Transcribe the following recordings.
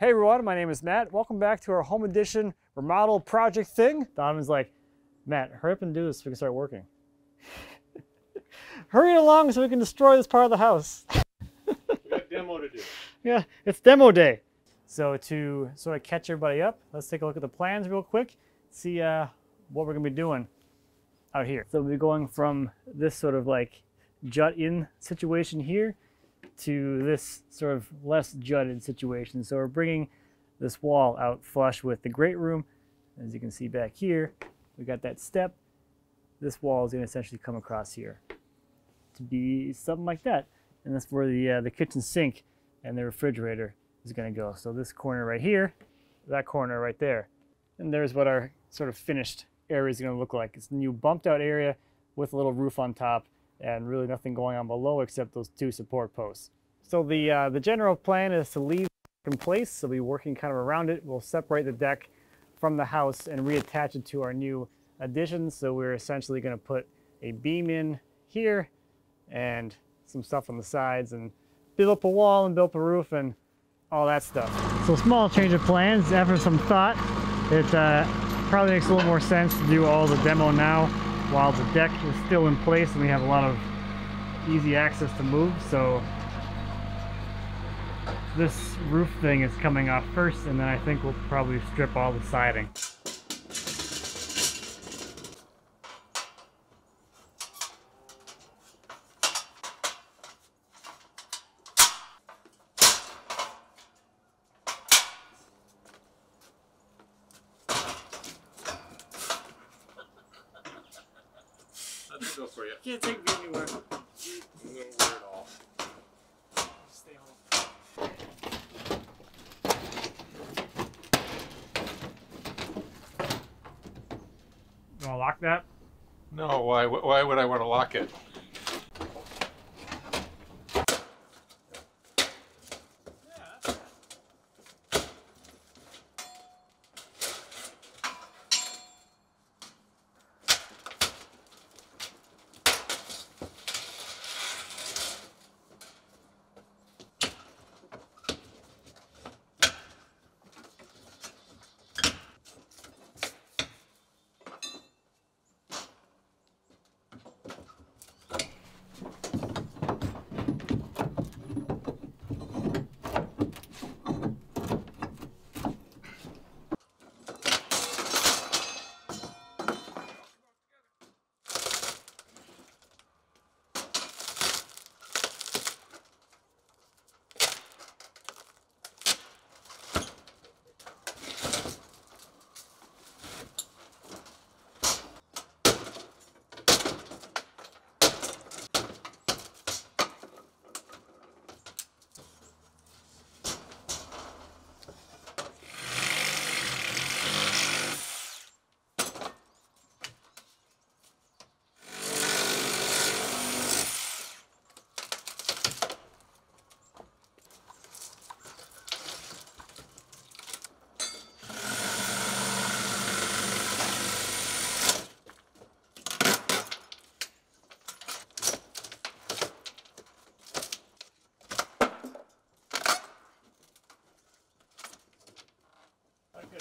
Hey everyone, my name is Matt. Welcome back to our home edition remodel project thing. Donovan's like, Matt, hurry up and do this so we can start working. Hurry along so we can destroy this part of the house. We got demo to do. Yeah, it's demo day. So to sort of catch everybody up, let's take a look at the plans real quick, see what we're gonna be doing out here. So we'll be going from this sort of like jut-in situation here to this sort of less jutted situation. So we're bringing this wall out flush with the great room. As you can see back here, we got that step. This wall is gonna essentially come across here to be something like that. And that's where the kitchen sink and the refrigerator is gonna go. So this corner right here, that corner right there. And there's what our sort of finished area is gonna look like. It's a new bumped out area with a little roof on top and really nothing going on below except those two support posts. So the general plan is to leave in place. So we'll be working kind of around it. We'll separate the deck from the house and reattach it to our new addition. So we're essentially gonna put a beam in here and some stuff on the sides and build up a wall and build up a roof and all that stuff. So small change of plans after some thought. It probably makes a little more sense to do all the demo now while the deck is still in place and we have a lot of easy access to move. So this roof thing is coming off first, and then I think we'll probably strip all the siding. Go for you. Can't take me anywhere. No weird at all. Stay home. You wanna lock that? No, why would I want to lock it?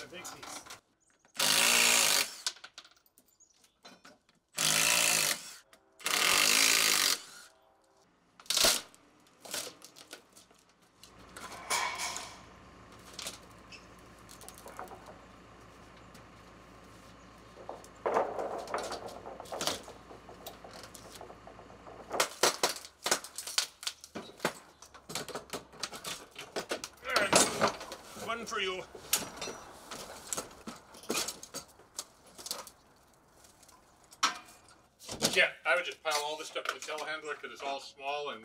A big piece. There's one for you. Yeah, I would just pile all this stuff in the telehandler because it's all small and...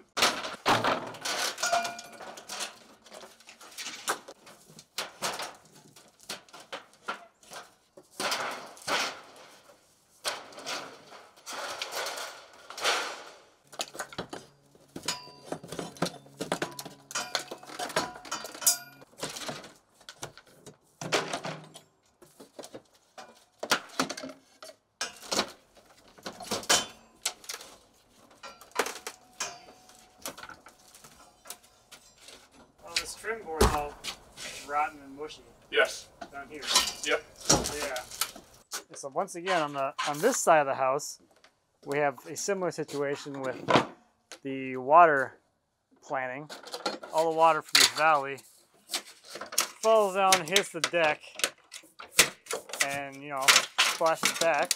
rotten and mushy. Yes. Down here. Yep. Yeah. So once again, on this side of the house, we have a similar situation with the water planning. All the water from the valley falls down, hits the deck, and, you know, splashes back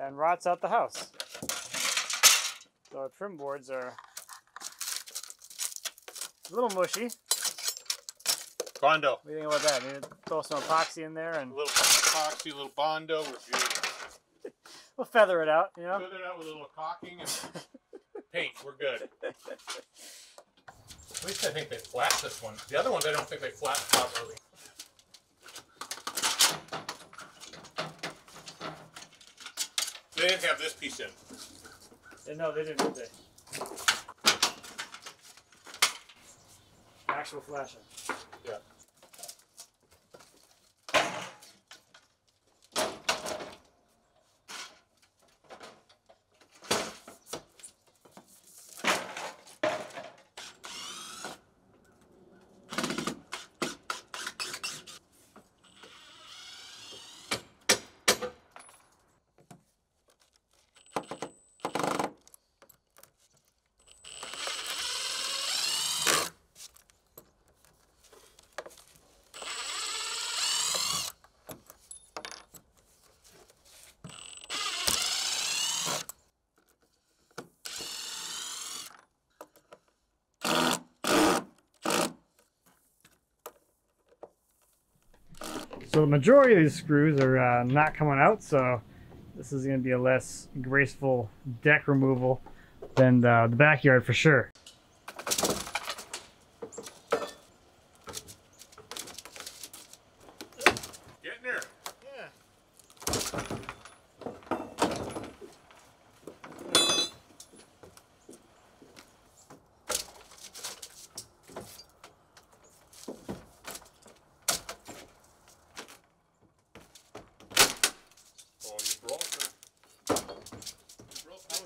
and rots out the house. So our trim boards are a little mushy. Bondo. What do you think about that? Maybe throw some epoxy in there and a little epoxy, a little Bondo. We'll feather it out, you know. Feather it out with a little caulking and paint. We're good. At least I think they flat this one. The other ones I don't think they flat properly. They didn't have this piece in. Yeah, no, they didn't, did they? Actual flashing. Yeah. So the majority of these screws are not coming out, so this is going to be a less graceful deck removal than the backyard for sure. Get in there.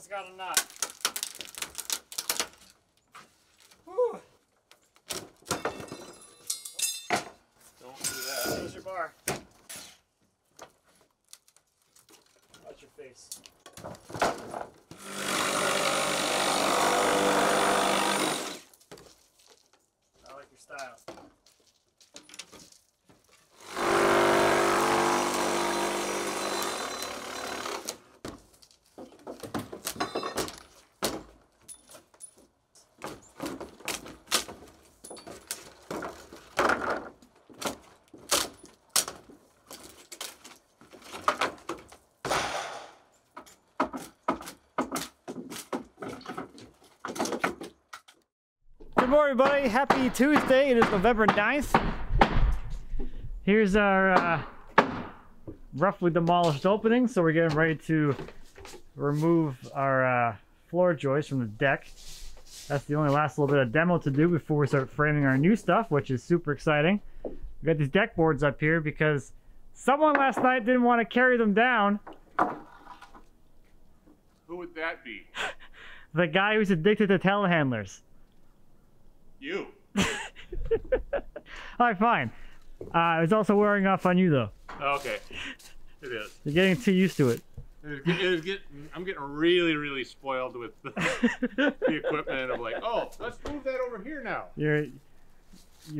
Got a knot. Whew. Don't do that. There's your bar. Watch your face. I like your style. Good morning, everybody. Happy Tuesday. It is November 9th. Here's our roughly demolished opening. So we're getting ready to remove our floor joists from the deck. That's the only last little bit of demo to do before we start framing our new stuff, which is super exciting. We got these deck boards up here because someone last night didn't want to carry them down. Who would that be? The guy who's addicted to telehandlers. You. Alright, fine. It's also wearing off on you, though. Okay. It is. You're getting too used to it. I'm getting really spoiled with the equipment. I'm like, oh, let's move that over here now. You're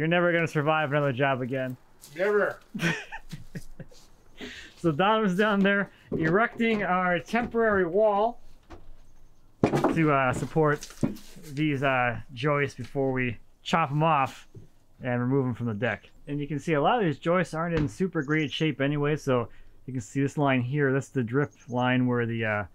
never going to survive another job again. Never. So Donovan's down there erecting our temporary wall to support these joists before we chop them off and remove them from the deck. And you can see a lot of these joists aren't in super great shape anyway, so you can see this line here, that's the drip line where the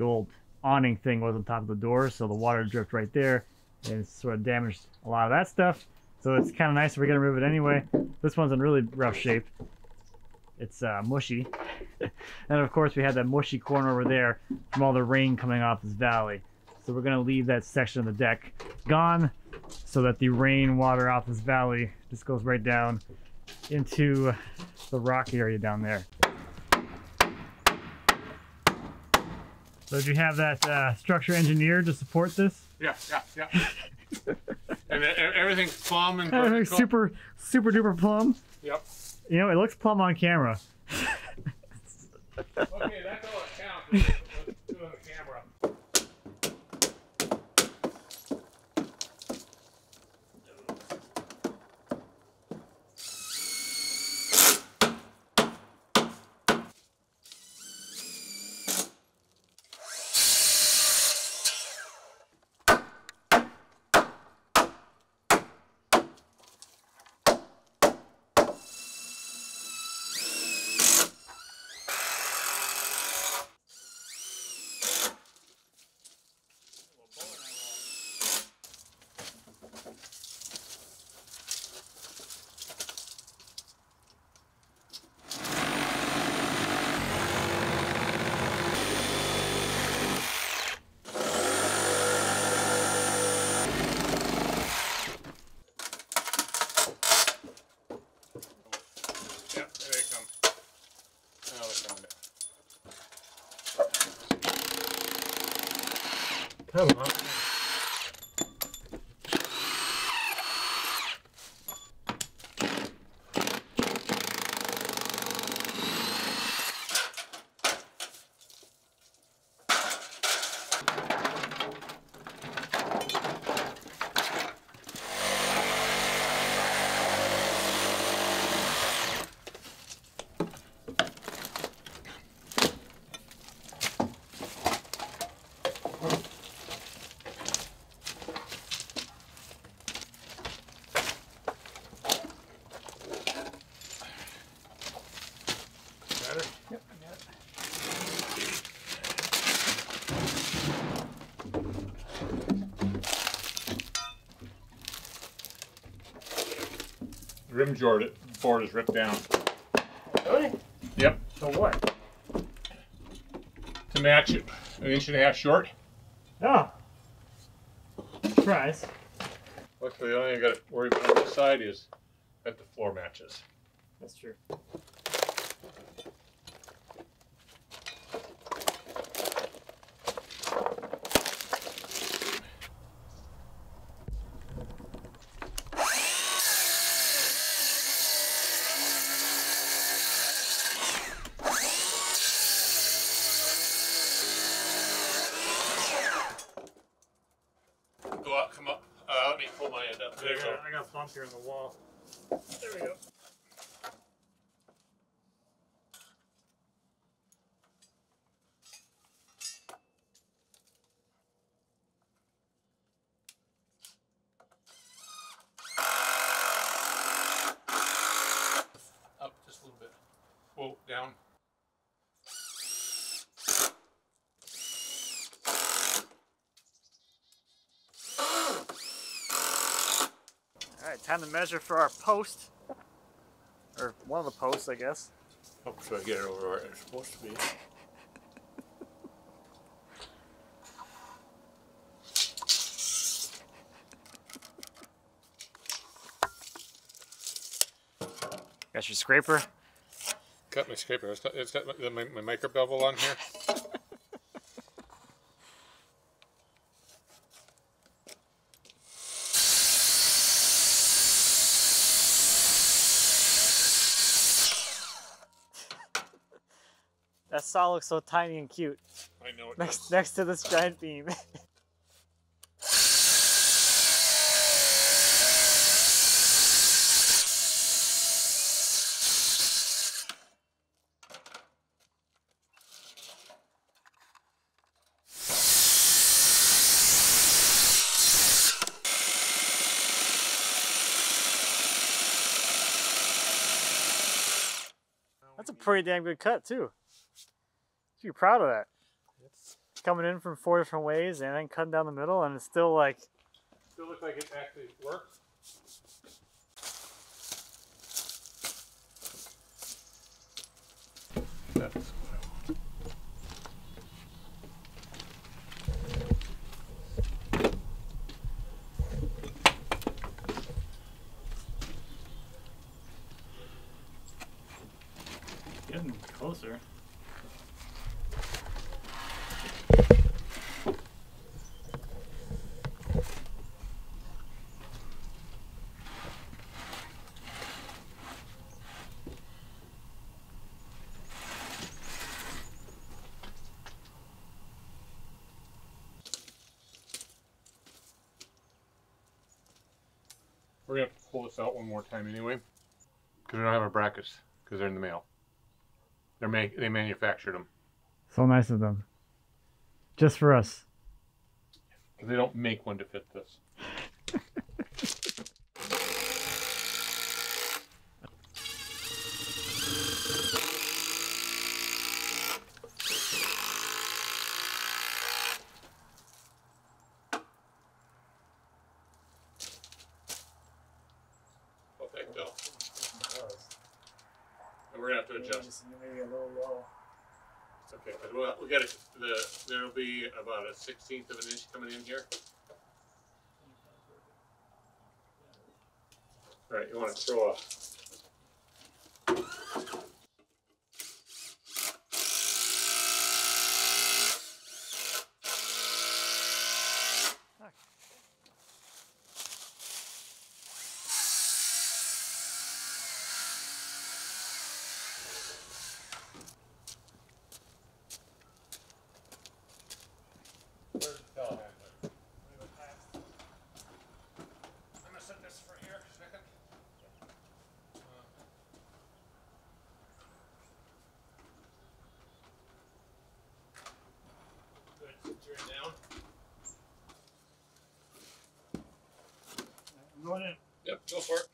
old awning thing was on top of the door, so the water dripped right there and it sort of damaged a lot of that stuff. So it's kind of nice we're gonna remove it anyway. This one's in really rough shape. It's mushy. And of course we had that mushy corner over there from all the rain coming off this valley. So we're gonna leave that section of the deck gone so that the rain water off this valley just goes right down into the rock area down there. So did you have that structure engineer to support this? Yeah. And Everything's plumb and vertical. Everything's super, super duper plumb. Yep. You know, it looks plumb on camera. Okay, that's all it counts. Let's do it on the camera. Come on. Rim board is ripped down. Really? Yep. So what? To match it. An inch and a half short. Oh. Surprise. Luckily, the only thing I got to worry about on this side is that the floor matches. That's true. I got a bump here in the wall. There we go. Up just a little bit. Whoa, down. Time to measure for our post, or one of the posts, I guess. Oh, so I get it over where it's supposed to be. Got your scraper. Got my scraper. It's got my micro bevel on here. That saw looks so tiny and cute. I know it does. Next to this giant beam. That's a pretty damn good cut too. You're proud of that. It's coming in from four different ways and then cutting down the middle, and it's still like... Still looks like it actually works. That's what I want. Getting closer. We're going to have to pull this out one more time anyway, because we don't have our brackets, because they're in the mail. They manufactured them. So nice of them. Just for us. They don't make one to fit this. We're gonna have to adjust. Maybe a little low. It's okay, because we got there'll be about a 1/16 of an inch coming in here. All right, you want to throw off. Yep, go for it.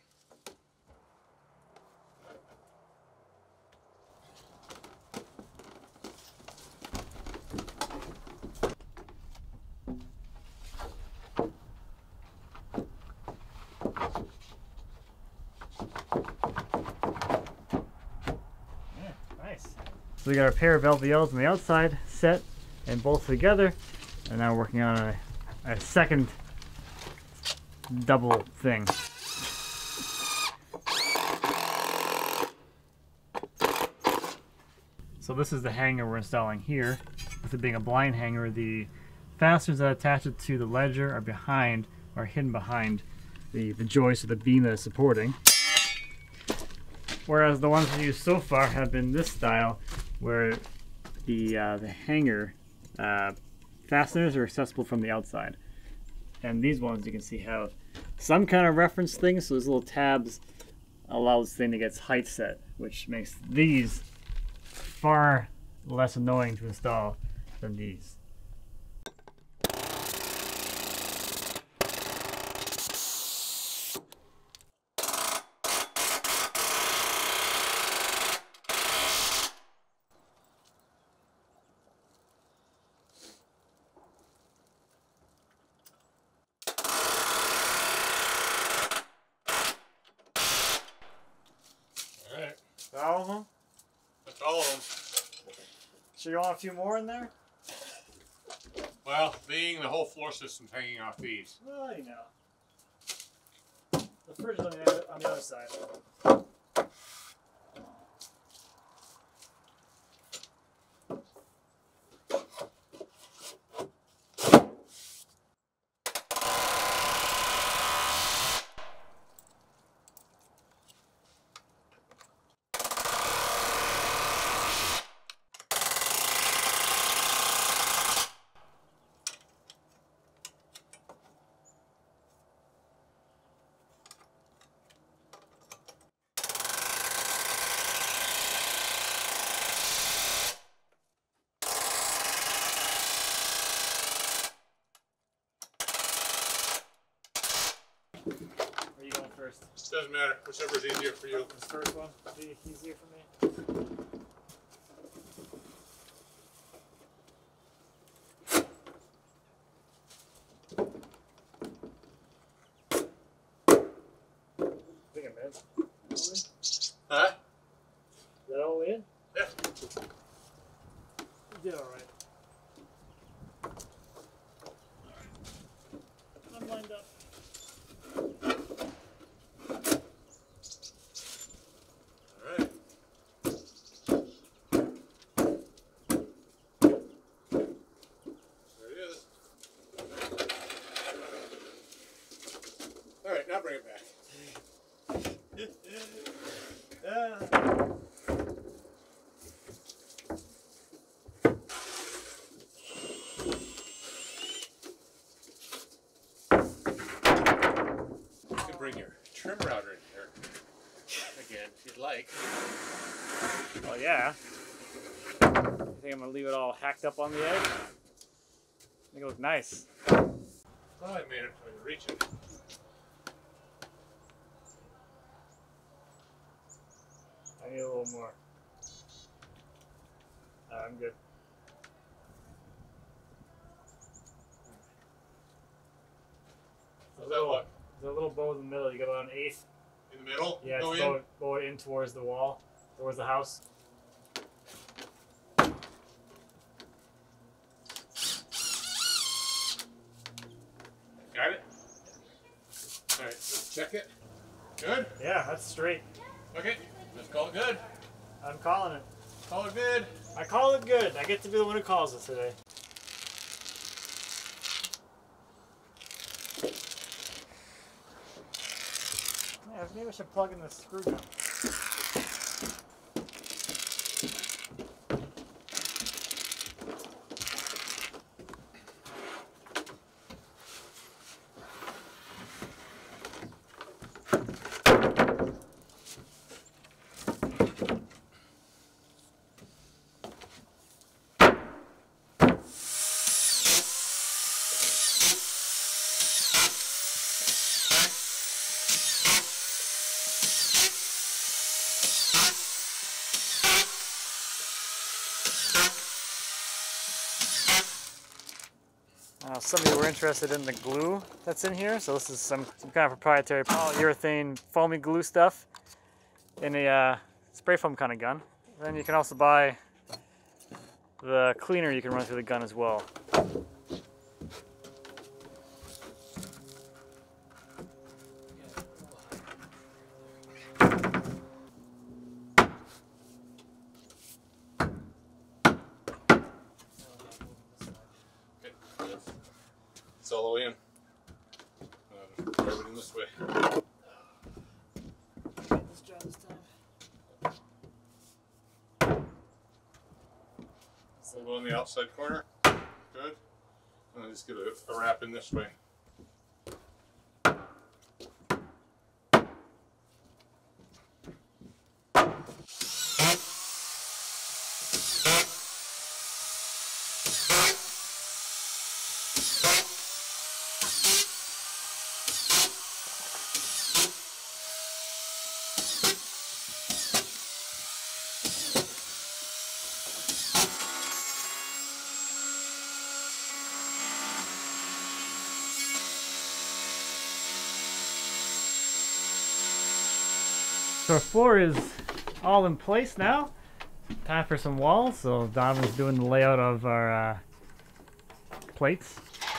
Yeah, nice. So we got our pair of LVLs on the outside set and bolted together, and now we're working on a second double thing. So this is the hanger we're installing here. With it being a blind hanger, the fasteners that attach it to the ledger are behind, or hidden behind the joist or the beam that is supporting. Whereas the ones we used so far have been this style, where the hanger fasteners are accessible from the outside. And these ones you can see have some kind of reference thing, so those little tabs allow this thing to get its height set, which makes these far less annoying to install than these. All right. Is that all of them? That's all of them. So you want a few more in there? Well, being the whole floor system's hanging off these. Well, you know. The fridge is on the other side. It doesn't matter, whichever's easier for you. This first one would be easier for me. I think I'm in. Huh? Is that all in? Yeah. You did all right. I'm lined up. Bring here. trim router in here again, if you'd like. Oh yeah. I think I'm gonna leave it all hacked up on the edge. I think it looks nice. Oh, I made it for you to reach it. I need a little more. I'm good. How's that look? There's a little bow in the middle. You got about an eighth. In the middle? Yeah, it's bow in towards the wall, towards the house. Got it? All right, let's check it. Good? Yeah, that's straight. Okay, let's call it good. I'm calling it. Call it good. I call it good. I get to be the one who calls it today. Yeah, maybe I should plug in the screw gun. Some of you were interested in the glue that's in here. So this is some kind of proprietary polyurethane foamy glue stuff in a spray foam kind of gun. And then you can also buy the cleaner you can run through the gun as well. It's all the way in. Everything this way. Get this job this time. So we'll go in the outside corner. Good. And I'll just get a wrap in this way. So our floor is all in place now. Time for some walls. So Donovan's doing the layout of our plates.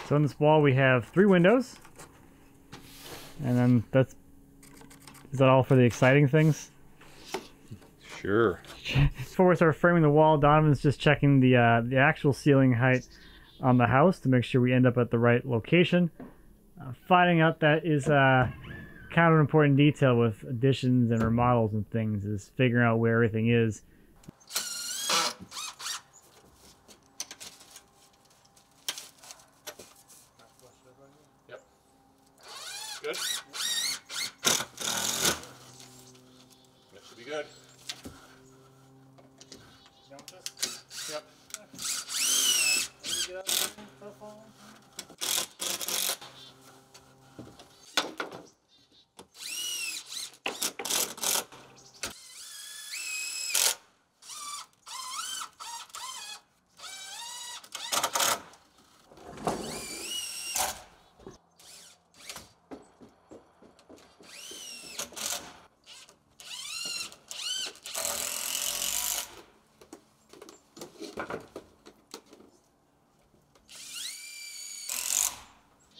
So on this wall we have 3 windows. And then is that all for the exciting things? Sure. Before we start framing the wall, Donovan's just checking the actual ceiling height on the house to make sure we end up at the right location. Finding out that is kind of an important detail with additions and remodels and things is figuring out where everything is. Yep. Good. That should be good. Yep.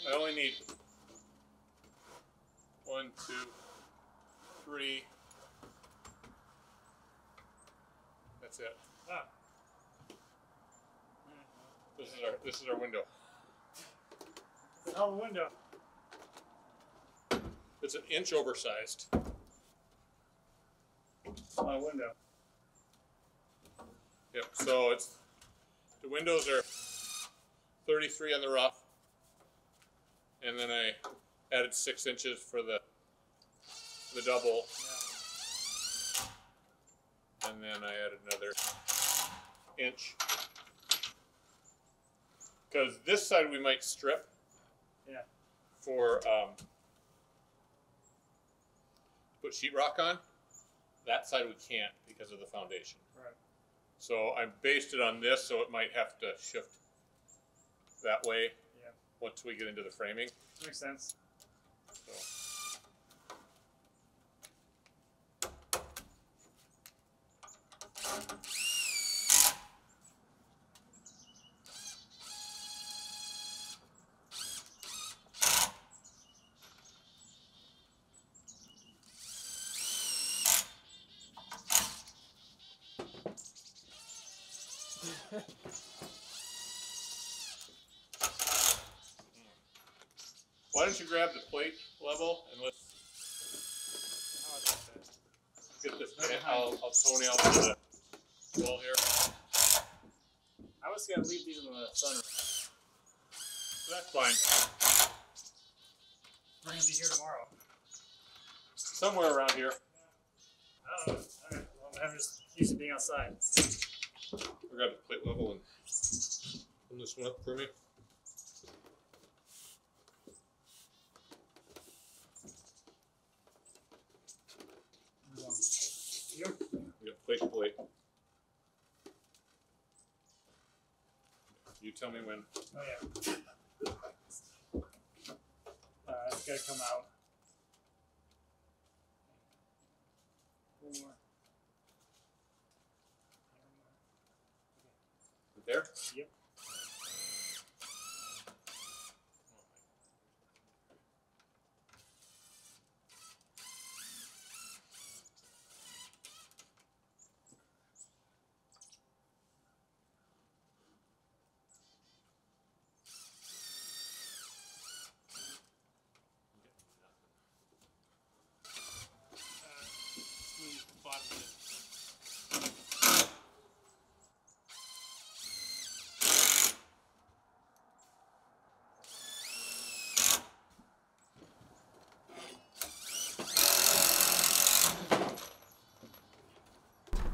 I only need 1, 2, 3. That's it. Ah. This is our window. It's our window. It's an inch oversized. My window. Yep. So it's the windows are 33 on the rough. And then I added 6 inches for the the double. Yeah. And then I added another inch. Because this side we might strip. Yeah. For put sheetrock on. That side we can't because of the foundation. Right. So I based it on this, so it might have to shift that way. Yeah. Once we get into the framing. Makes sense. So. Why don't you grab the plate level and let's get this pan. I'll toenail to the wall here. I was going to leave these in the sunroom. That's fine. We're going to be here tomorrow. Somewhere around here. Yeah. I don't know. I'm just used to being outside. I'll grab the plate level and open this one up for me. Yep. We got plate to plate. You tell me when. Oh yeah. It's gotta come out. One more. Okay. There? Yep.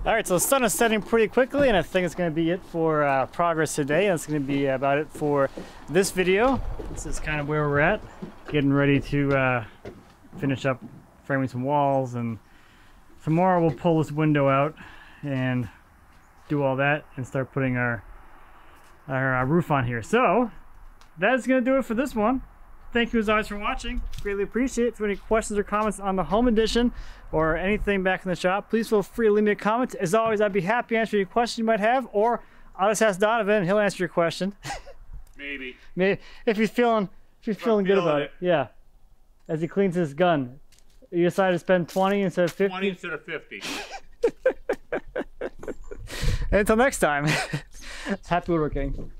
All right, so the sun is setting pretty quickly, and I think it's going to be it for progress today. That's going to be about it for this video. This is kind of where we're at, getting ready to finish up framing some walls, and tomorrow we'll pull this window out and do all that and start putting our roof on here. So that's going to do it for this one. Thank you as always for watching. Greatly appreciate it. If you have any questions or comments on the home edition or anything back in the shop, please feel free to leave me a comment. As always, I'd be happy to answer any questions you might have, or I'll just ask Donovan and he'll answer your question. Maybe. Maybe if you're feeling good about it. Yeah. As he cleans his gun. You decided to spend 20 instead of 50? 20 instead of 50. Until next time. Happy woodworking.